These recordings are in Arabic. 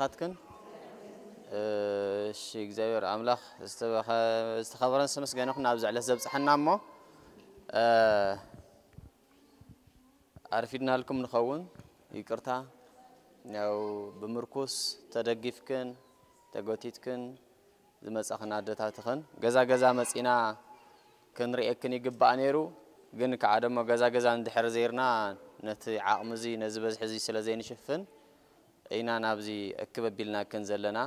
خاتكن شيء زاير عمله استخبرنا سمس جانو خن أبز على سبز حنا ما عارفين هالكم نخون يكرتها أو بمركز ترجفكن تجوتيتكن زمس أخن عدتها تخن جزا جزا مسينا كن رأيكني جبانيرو جن كعدم جزا جزا عند حرزيرنا نت عامزي نزبز حزي سلزين شفن أينا نابزي أكبر بيلنا كنزلنا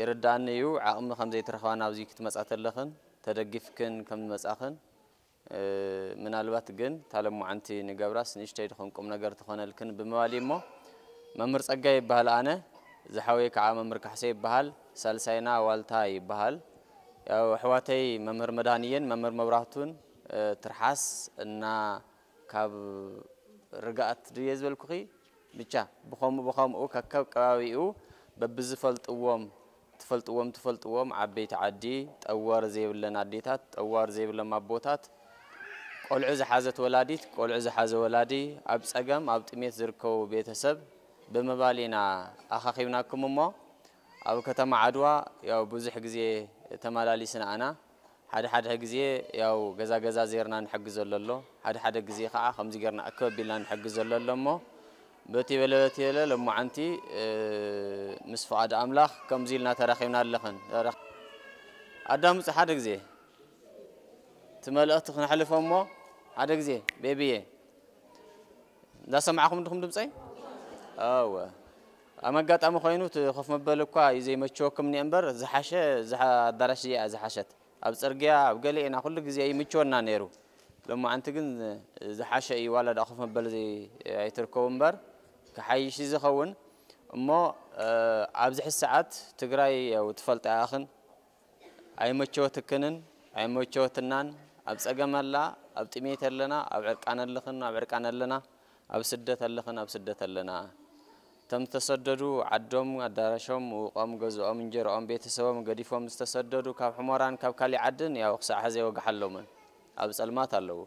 يرداني يو عامل خمسة ترخوان نابزي كتمس أتلخن ترجف كن كم مسأخن من الوقت جن تعلموا عنتي نجبرس نشتري خن كم نجار تخوان الكن بموالي ما مرس أجاي بهال أنا زحويك عام مرك حسيب بهال سلسينا والتاي بهال حواتي ممر مدانيين ممر مبرهتون ترحس إن كاب رجعت رياض بالكوي بيجا بخام أو ككب كاوي أو ببز فلت قوام عبيت عدي أوار زي ولا ناديتات أوار زي ولا مبوتات كل عز حازة ولاديت كل عز حازة ولادي عبس أجام عبت ميت زركو بيتسب بمبالينا أخاخيناكم أمه أو كتم عدوى يا بوزح جزية تمالالي سنة أنا حد حجزية ياو جزا زيرنا نحجز الله حد حجزية خا خمس جرنا أكبر بلا نحجز الله لما بتي ولا لما عنتي مسفعد أملاخ كم زيلنا تراخينا اللخن أدم حد حجزية تمل أتخن حلف أمه حد حجزية بيبيه لا سمعكم أنتم دمسي أوه أما قات أما خينو تخاف مبلغ كاي زي ما تشوكم نيمبر زحشة زح درشية زحشت أبصرجيا بقولي أنا أقول لك زي متشورنا نيرو لما عنتقن إذا حاشا أي ولد أخاف من بلدي يتركون بر كحي شيء زخون ما أبزح الساعات تقرأي أو تفلت آخر أي متشور تكنن أي متشور تنان أبز أجمل لا أبتميت لنا أبرك أنا لنا أبسدت لنا أبسدت لنا تم تصدروا عدم الدرشهم وقام جزء من جرائم بيتسوهم قديفهم تصدروا كحمران كبكالي عدن يا أخص حزي وجحلهم أبز المات هلو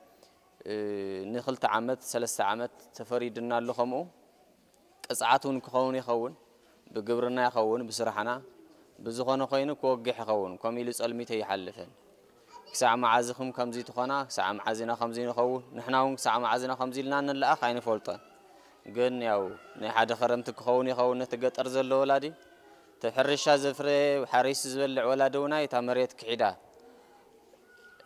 نخلت عمت ثلاث عمت تفريدنا اللخمو قصعتون كخوني خون بقبرنا خون بسرحنا بزخون خينو كوجح خون كميل سألمي تي حلفن ساعة معازخم كم زيت خنا ساعة معازنا خمزين خون نحناهم ساعة معازنا خمزين لنا نلاقى خاين فولطان قلنا ياو نحد خرمتك خوني خون تجت أرزل لولادي تحرش زفري وحريس زبلع ولا دوناي تمريت كحدا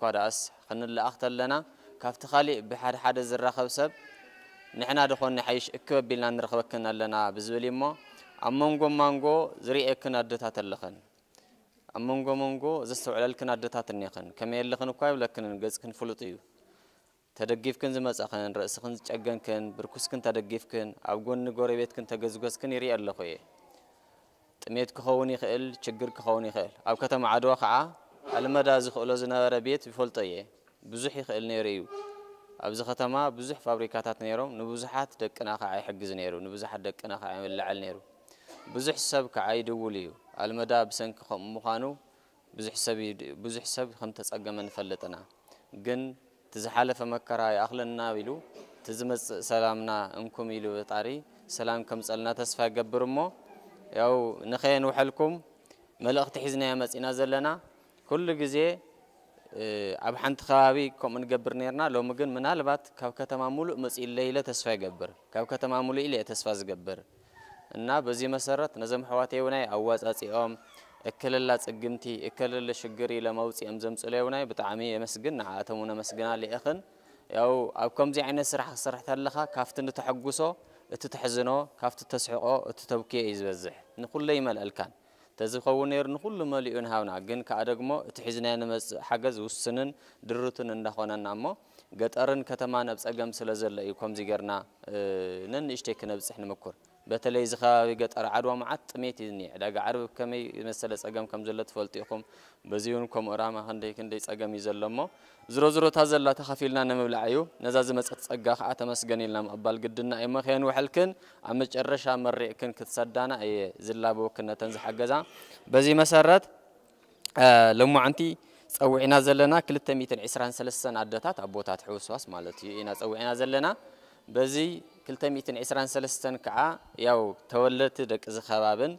قاداس خن الله أختل لنا كافت خالي بحد حد زرّا خبسب نحن دخون نحيش أكبر بلنا نرخب كنا لنا بزولي ما أمّنجو زري كنا دتات اللخن أمّنجو زستو على كنا دتات النيخن كمير اللخن قايم لكن الجزء كن فلوطيو ترجيف كن زماس أخن رأس خن تجعن كن بركوس كن ترجيف كن أوجون نجوري بيت كن تجزجز كن يري الله خويه تميت كخوني خيل تشجر كخوني خيل أو كتم عدوا خاء على مدى زخول زنا ربيت بفلطية بزحي خيل نيريو أو زختما بزح فابريكات نيرو نبزحات دكنا خاء حق زنيرو نبزحات دكنا خاء ولا على نيرو بزح سب كعيد وليو على مدى بسنك مخانو بزح سب خم تسقى من فلتنا جن تزحلف مكراي أخلنا ويلو تزمت سلامنا أمكم يلو تعري سلام كم سألنا تسفى جبرمو ياو نخين وحلكم ملقت حزنا مسئنا زلنا كل جزء عب حنت خابي كم نجبر نيرنا لو مجن من علبات كوكت معمول مسئل ليلة تسفى جبر كوكت معمول إلي تسفى جبر النا بزي مسرت نزم حواتي وناي أواز أسيام اكللات اجمتي اكلل شجري لموتي امزم صليوناي بتعامي يمسجن عاتمونا مسجنا لي اخن ياو ابكم زي عين سرح تلخا كافتن تحغسو اتتحزنو كافت تسحقو اتتبكي يزبزح نقول لي ملالكان تزخون ير نقول مليون هاونا جن كادغمو اتحزنا نمس حجز وسنن درتن اندخونا نامو ገጠርን ከተማን አብጸገም ስለዘለ ይኮምዚ ገርና ንንሽቴ ከነብጽሕ ንመኩር በተለይ ዝኻ ገጠር ዓድዋ ማዓት ጥሜት ይዝኒ ዕዳጋ ዓርብ ከመይ መሰለ ጸገም ከም ዘለ ተፈልጥኹም በዚሁን ኮምራማ ኸንደይ ክንደይ ጸገም ይዘለሞ ዝሮ ዝሮ ታዘላ ተኸፊልና ንመብላዓዩ ነዛ ዝመጽት ጸጋ ኸዓ ተመስገን ኢልና መባል ግድና እመኸን ወሐልከን አመጨረሻ መርኢክን ክትሰዳና እየ ዝላቦ ክነተን ዝሐገዛ በዚ መሰረት ለሙዓንቲ ጸውዕና ዘለና 223 አደታት አቦታት ሑስዋስ ማለት ይእና ጸውዕና ዘለና በዚ 223 ከዓ ያው ተወለቲ ደቂ ዝኸባብን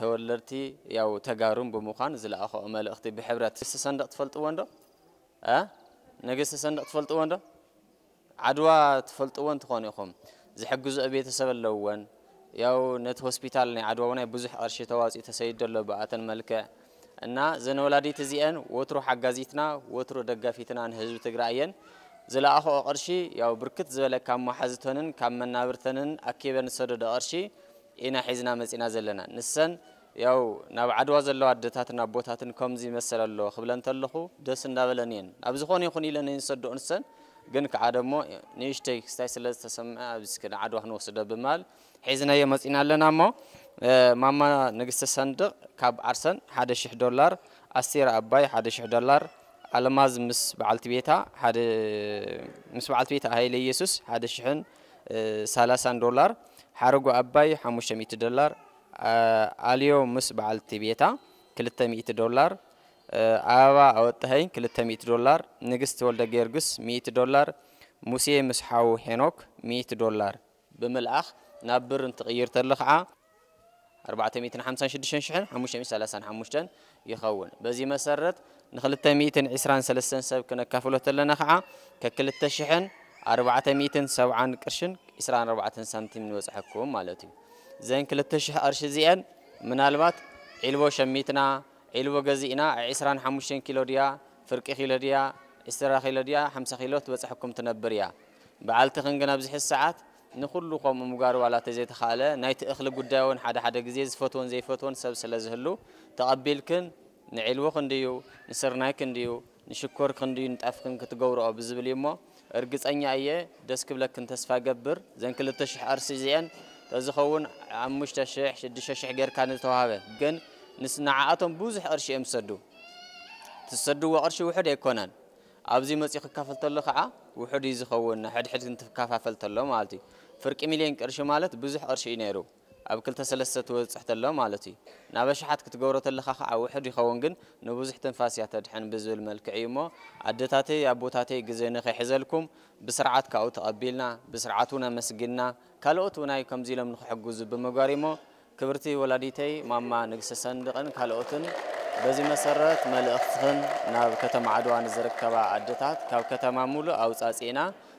ተወለርቲ ያው ተጋሩም በመዃን ዝለኣኸው መልእኽቲ ብሕብረት ሰንደቕ ትፈልጥዎ እንዶ ነገስ ሰንደቕ ትፈልጥዎ እንዶ ዓድዋ ትፈልጥዎ እንትኾን ይኹም ዝሕግዙ ቤተሰብ ኣለውን ያው ነት ሆስፒታል ናይ ዓድዋ ናይ ብዙሕ ቅርሺ ተዋጽእ ተሰይደሎ በኣተን መልክዕ እና ዘነወላዲት እዚአን ወትሮ ሓጋዚትና ወትሮ ደጋፊትናን ህዝብ ትግራይን ዝላኣኸ ቅርሺ ያው ብርክት ዝበለካ ማሓዝቶንን ካመናብርተንን ኣከበን ሰደደ ቅርሺ ኢና ሒዝና መጽና ዘለና ንሰን ያው ናብ ዓድዋ ዘለዋ አደታትና ቦታትን ከምዚ መሰለሎ ክብለን ተለኹ ደስ እንዳበለንን ኣብዚ ኾነ ይኹን ኢለን እንሰደው ንሰን ግን ከዓ ደሞ ንእሽተይ ክስታይ ስለ ዝተሰምዐ ኣብስከን ዓድዋ ንወስደ ብማል ሒዝና የመጽና ኣለናሞ ماما نجست صندوق كاب عرسن $1000 أسير أباي $1000 ألماز مس بعلت بيتها هاي ليسوس $1000 $30 حرقو أباي $500 أليو مس بعلت بيتها $300 أوا أو تهين $300 نجست ولد جيرجس $100 موسى مسحاو هنوك $100 بملأخ نبر نتغير تلخع 456,535 يخون بزي مسرت نخلت 223 سب كنا كافلوت لنا خعة ككل التشحن 470 قرشن 24 سنتيم نوزحكم مالتي زين كل التشحن قرش زين من الوقت علو شميتنا علو جزينا 25 كيلو ديا فرق كيلو ديا استرا كيلو ديا 5 كيلو توزحكم تنبريا بعلت خنجنا بزح الساعات نخلو قوم مجارو على تزيد خاله نايت أخلق قداون حدا جزيز فوتون زي فوتون سب سلزهلو تقبلكن نعلو خنديو نسرنا كنديو نشكر خنديو نتأفكن كتجور أبزبلي ما أرجس أني أيه دسك بلكن تسفى جبر زين كل تشح أرسيزين تزخون عم مش تشح شد شح جير كانت هوا جن نصنعاتهم بوزح أرشي أمسدو تسدو أرشي وحد يكونن أبزي مسيخ كافلت الله خاء وحد يزخون حد أنت كافلت الله مالتي فرق مليون قرش مالت بزح قرش ينيرو اب كلتا سلسته وصحت الله مالتي نابشحات كتغورت الله خا وحد يخون كن نبزح تنفاسيا تدحن بزل ملكعيمو عدتاتي ابوتاتي غزينا خيحزلكم بسرعات كاو تقبلنا بسرعاتنا مسجنا كالوتونا كم زي لم نحجز بمغاريمو كبرتي ولاديتي ماما نغس صندقن كالوتن بزي مسرات ملختن ناب كتم عدوان زركبا عدتات كاو كتم مولو او صاصينا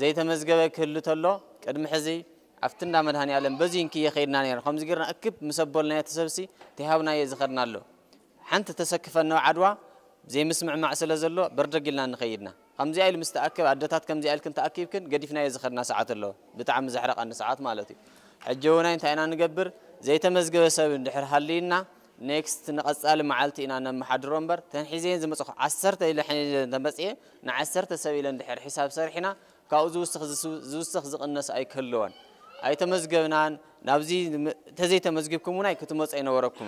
زي تمزجبك كله تلا قد محزي عفتنا مدهني علم بزين كي خيرنا نير خمس غيرنا اكب مسبلنا يتسبسي تهابنا يزخرنا له حنت تسكفنا عدوا زي مسمع مع سلازلو بردقلنا نخيدنا خمزي عيل مستاكب عدتات كمزي عيل كنت اكيبكن قديفنا يزخرنا ساعات له بتعم زحرق ان ساعات مالتي حجونا انت انا نقبر زي تمزجب سب ندحر حلينا نيكست نقصال معلتي انا نمحدرومبر تنحيزين زي مصخ 10 الى حين تمصيه نعسرت سبي لندحر حساب سرحنا كأوزو زوستخزق الناس أي كلون أي تمزجبنان نابزي تزي تمزجبكم وناي كتموت أي نوركم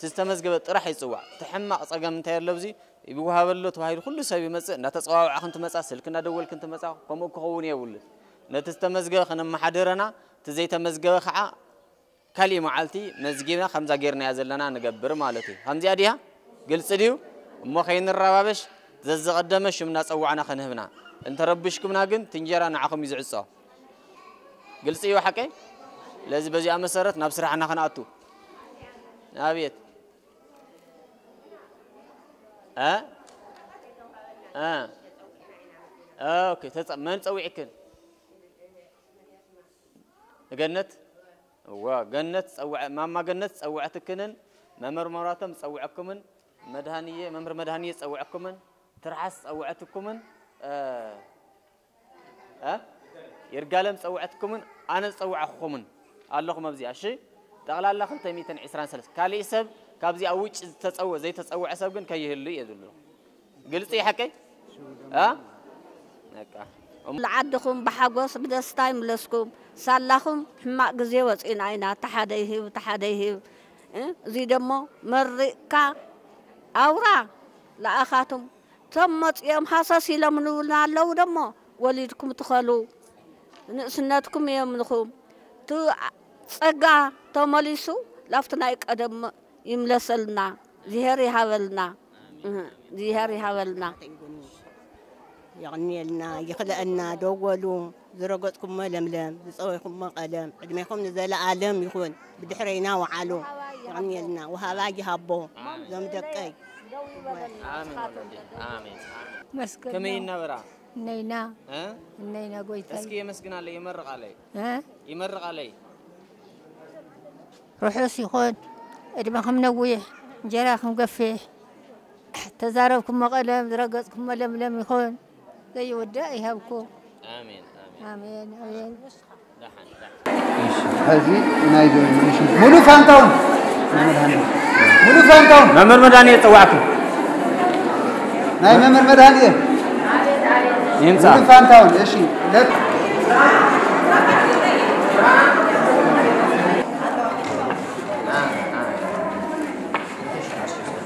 تستمزجبت راح يسوع تحمّق أصقام من تير لبزي يبغوا هبلت وهاي كل سبي مس نتسقوا عخنت مسأسل كنا دول كنت مسأ قاموا كهوني ولد نتستمزجب خنا محدرنا تزي تمزجب خع كلمة علتي مزجبنا خمسة غيرنا يزلنا نجبر مالتي خمسة أديها قلت ديو ما خين الربابش زز قدمش الناس أوعنا خنهنا أنت ربشكم ناقن تنجر أنا عقم يزعصا قلت ديو حكي لازم بزي أمسرت نبصر عنا خناتو نابيت أوكي تسع ما نسوي عكن جنت وجنت سوع ما جنت سوعتكنن ممر مراتم سوعكمن مدهنية ممر مدهنية سوعكمن ترعس سوعتكمن يرجالم سوعتكمن أنا سوعخمن الله ما بزي عشي تغلى الله خلتي 220 سلس كالي سب كابزي أوج تسوع زي تسوع سبجن كيهلي يدلو قلت يا حكي العدكم بحجوس بدس تايم لسكم سالكم ما جزيوس إن عينا تحديه وتحديه زيدمو مريكا أورا لا أخاتم ثم يوم حساسي لمنولنا لو دمو وليدكم تخلو سنتكم يمنكم تو سجا تمليسو لفتنا يقدم يملسلنا زهري هولنا زهري هولنا يعني لنا يخلقنا دوغلو زرقتكم ململم زصويكم مقلم عد ما يكون نزل عالم يكون بدحرينا وعالو يعني لنا وهاواجي هبو زم دقي امين امين مسكنا كمين نبره نينا نينا قويت اسكي مسكنا علي يمرق علي يمرق علي روحوا سيخون ادمكم نويح جراكم قفيح تزاربكم مقلم زرقتكم ململم يكون زي ودائي هبكو آمين آمين آمين دحن هذه نايدون منو فانتون منو فانتون ممر مدانية توعكم ناي ممر مدانية ينسى منو فانتون إيشي لك ممر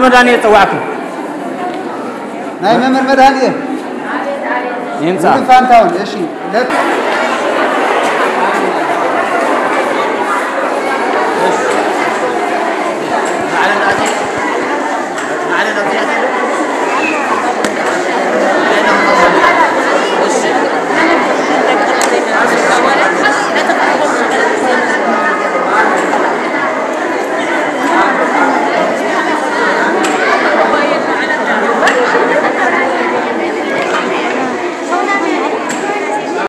مدانية توعكم ناي ممر مدانية ينفع. ممكن فعلا تعمل شيء.